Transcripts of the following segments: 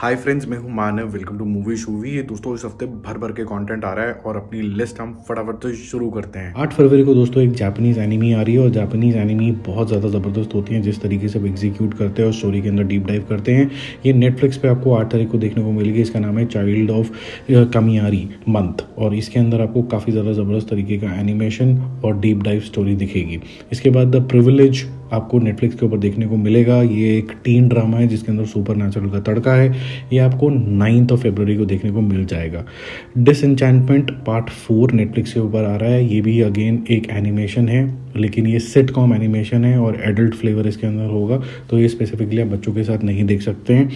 हाय friends, मैं हूं Manav. Welcome to movie शूवी। ये दोस्तों इस हफ्ते भर भर के कंटेंट आ रहा है और अपनी लिस्ट हम फटाफट से शुरू करते हैं। 8 फरवरी को दोस्तों एक जापानीज एनिमी आ रही है और जापानीज एनिमी बहुत ज़्यादा ज़बरदस्त होती हैं, जिस तरीके से वो एग्जीक्यूट करते हैं और स्टोरी के अंदर डीप डाइव करते हैं। ये नेटफ्लिक्स पे आपको 8 तारीख को देखने को मिलेगी। इसका नाम है चाइल्ड ऑफ कामियारी मंथ और इसके अंदर आपको काफ़ी ज़्यादा ज़बरदस्त तरीके का एनिमेशन और डीप डाइव स्टोरी दिखेगी। इसके बाद द प्रिविलेज आपको नेटफ्लिक्स के ऊपर देखने को मिलेगा। ये एक टीन ड्रामा है जिसके अंदर सुपरनैचुरल का तड़का है। ये आपको 9 फरवरी को देखने को मिल जाएगा। डिसएन्चैंटमेंट पार्ट 4 नेटफ्लिक्स के ऊपर आ रहा है। ये भी अगेन एक एनिमेशन है, लेकिन ये सिटकॉम एनिमेशन है और एडल्ट फ्लेवर इसके अंदर होगा, तो ये स्पेसिफिकली आप बच्चों के साथ नहीं देख सकते हैं।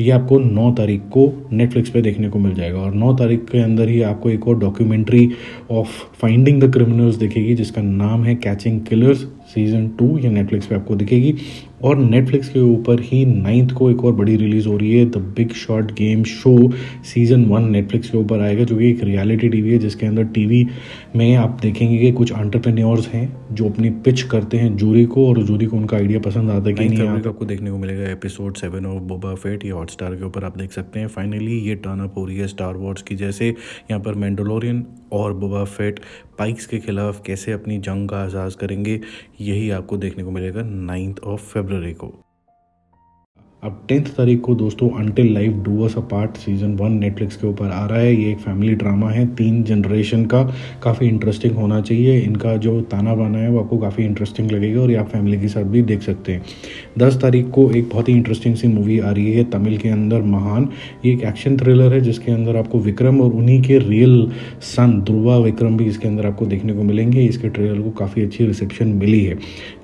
ये आपको 9 तारीख को नेटफ्लिक्स पे देखने को मिल जाएगा और 9 तारीख के अंदर ही आपको एक और documentary of finding the criminals दिखेगी, जिसका नाम है कैचिंग किलर्स सीजन 2। ये नेटफ्लिक्स पे आपको दिखेगी। और नेटफ्लिक्स के ऊपर ही 9th को एक और बड़ी रिलीज़ हो रही है, the big short game show season 1 Netflix के ऊपर आएगा, जो कि एक रियलिटी टीवी है जिसके अंदर टीवी में आप देखेंगे कि कुछ एंटरप्रेन्योर्स हैं जो अपनी पिच करते हैं जूरी को और जूरी को उनका आइडिया पसंद आता है कि नहीं। आपको देखने को मिलेगा एपिसोड 7 ऑफ बोबा फेट। ये हॉटस्टार के ऊपर आप देख सकते हैं। फाइनली ये टर्न अप हो रही है स्टार वॉर्स की, जैसे यहाँ पर मैंडलोरियन और बोबा फेट पाइक्स के खिलाफ कैसे अपनी जंग का आगाज़ करेंगे, यही आपको देखने को मिलेगा 9 फरवरी को। अब 10 तारीख को दोस्तों until life do us part season 1 Netflix के ऊपर आ रहा है। ये एक फैमिली ड्रामा है 3 जनरेशन का, काफ़ी इंटरेस्टिंग होना चाहिए। इनका जो ताना बाना है वो आपको काफ़ी इंटरेस्टिंग लगेगा और ये आप फैमिली के साथ भी देख सकते हैं। 10 तारीख को एक बहुत ही इंटरेस्टिंग सी मूवी आ रही है तमिल के अंदर, महान। ये एक एक्शन थ्रिलर है जिसके अंदर आपको विक्रम और उन्हीं के रियल सन ध्रुवा विक्रम भी इसके अंदर आपको देखने को मिलेंगे। इसके ट्रेलर को काफ़ी अच्छी रिसेप्शन मिली है।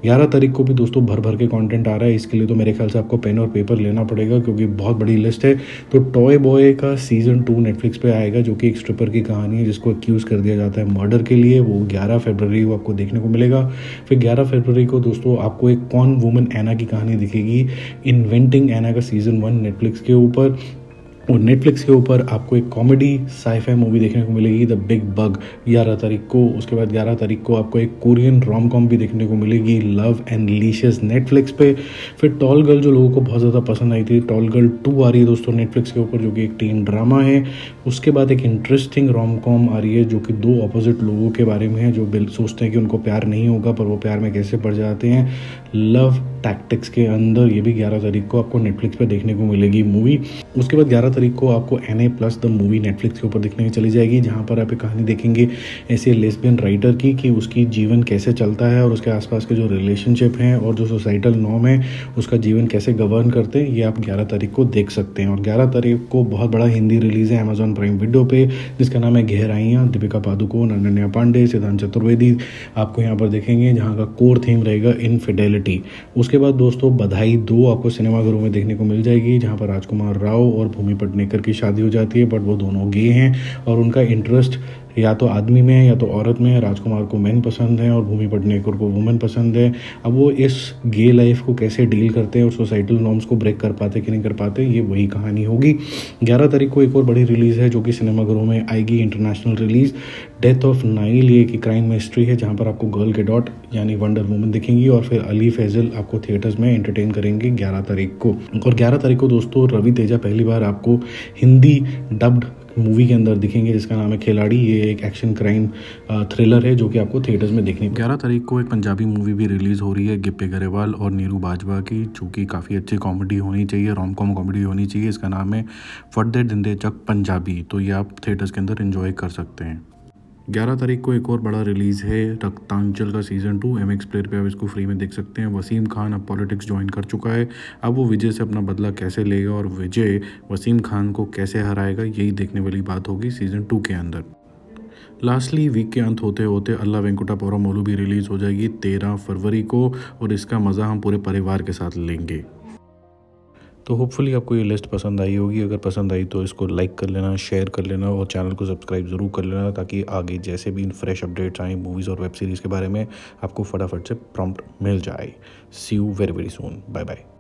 11 तारीख को भी दोस्तों भर भर के कॉन्टेंट आ रहा है। इसके लिए तो मेरे ख्याल से आपको पेन और पर लेना पड़ेगा क्योंकि बहुत बड़ी लिस्ट है। तो टॉय बॉय का सीजन 2 नेटफ्लिक्स पे आएगा, जो कि एक स्ट्रिपर की कहानी है जिसको एक्यूज कर दिया जाता है मर्डर के लिए। वो 11 फरवरी को आपको देखने को मिलेगा। फिर 11 फरवरी को दोस्तों आपको एक कॉन वुमन एना की कहानी दिखेगी। इन्वेंटिंग एना का सीजन 1 नेटफ्लिक्स के ऊपर। और नेटफ्लिक्स के ऊपर आपको एक कॉमेडी साइफाई मूवी देखने को मिलेगी, द बिग बग, 11 तारीख को। उसके बाद 11 तारीख को आपको एक कोरियन रोम कॉम भी देखने को मिलेगी, लव एंड लीशेस नेटफ्लिक्स पे। फिर टॉल गर्ल, जो लोगों को बहुत ज़्यादा पसंद आई थी, टॉल गर्ल 2 आ रही है दोस्तों नेटफ्लिक्स के ऊपर, जो कि एक टीन ड्रामा है। उसके बाद एक इंटरेस्टिंग रोम कॉम आ रही है जो कि 2 अपोजिट लोगों के बारे में है, जो सोचते हैं कि उनको प्यार नहीं होगा पर वो प्यार में कैसे पड़ जाते हैं, लव टैक्टिक्स के अंदर। ये भी 11 तारीख को आपको नेटफ्लिक्स पे देखने को मिलेगी मूवी। उसके बाद 11 तारीख को आपको NA+ द मूवी नेटफ्लिक्स के ऊपर देखने की चली जाएगी, जहाँ पर आप एक कहानी देखेंगे ऐसे लेस्बियन राइटर की कि उसकी जीवन कैसे चलता है और उसके आसपास के जो रिलेशनशिप हैं और जो सोसाइटल नॉर्म है उसका जीवन कैसे गवर्न करते हैं। ये आप 11 तारीख को देख सकते हैं। और 11 तारीख को बहुत बड़ा हिंदी रिलीज़ है अमेजॉन प्राइम वीडियो पर, जिसका नाम है गहराइयाँ। दीपिका पादुकोण, अनन्या पांडे, सिद्धांत चतुर्वेदी आपको यहाँ पर देखेंगे, जहाँ का कोर थीम रहेगा इनफिडेलिटी। उसके बाद दोस्तों बधाई दो आपको सिनेमाघरों में देखने को मिल जाएगी, जहाँ पर राजकुमार राव और भूमि पेडनेकर की शादी हो जाती है, बट वो दोनों गे हैं और उनका इंटरेस्ट या तो आदमी में है या तो औरत में है। राजकुमार को मैन पसंद है और भूमि पेडनेकर को वुमेन पसंद है। अब वो इस गे लाइफ को कैसे डील करते हैं और सोसाइटल नॉर्म्स को ब्रेक कर पाते कि नहीं कर पाते, ये वही कहानी होगी। 11 तारीख को एक और बड़ी रिलीज़ है जो कि सिनेमाघरों में आएगी, international release, death of Nile. ये एक क्राइम मिस्ट्री है जहाँ पर आपको गर्ल गैडोट यानी वंडर वुमन दिखेंगी और फिर अली फैजल आपको थिएटर्स में एंटरटेन करेंगे 11 तारीख को। और 11 तारीख को दोस्तों रवि तेजा पहली बार आपको हिंदी डब्ड मूवी के अंदर दिखेंगे, जिसका नाम है खिलाड़ी। ये एक एक्शन क्राइम थ्रिलर है जो कि आपको थिएटर्स में देखने। 11 तारीख को एक पंजाबी मूवी भी रिलीज़ हो रही है गिप्पे गरेवाल और नीरू बाजवा की, जो कि काफ़ी अच्छी कॉमेडी होनी चाहिए, रोम कॉम कॉमेडी होनी चाहिए। इसका नाम है फटदे दिंदे चक पंजाबी। तो ये आप थिएटर्स के अंदर एंजॉय कर सकते हैं। 11 तारीख को एक और बड़ा रिलीज़ है रक्तांचल का सीजन 2 MX Player पे आप इसको फ्री में देख सकते हैं। वसीम खान अब पॉलिटिक्स ज्वाइन कर चुका है, अब वो विजय से अपना बदला कैसे लेगा और विजय वसीम खान को कैसे हराएगा, यही देखने वाली बात होगी सीजन 2 के अंदर। लास्टली वीक के अंत होते होते अल्लाह वेंकुटा पोरामोलू भी रिलीज़ हो जाएगी 13 फरवरी को और इसका मज़ा हम पूरे परिवार के साथ लेंगे। तो होपफुली आपको ये लिस्ट पसंद आई होगी। अगर पसंद आई तो इसको लाइक कर लेना, शेयर कर लेना और चैनल को सब्सक्राइब ज़रूर कर लेना, ताकि आगे जैसे भी इन फ्रेश अपडेट्स आएँ मूवीज़ और वेब सीरीज़ के बारे में आपको फटाफट से प्रॉम्प्ट मिल जाए। See you very very soon. Bye bye.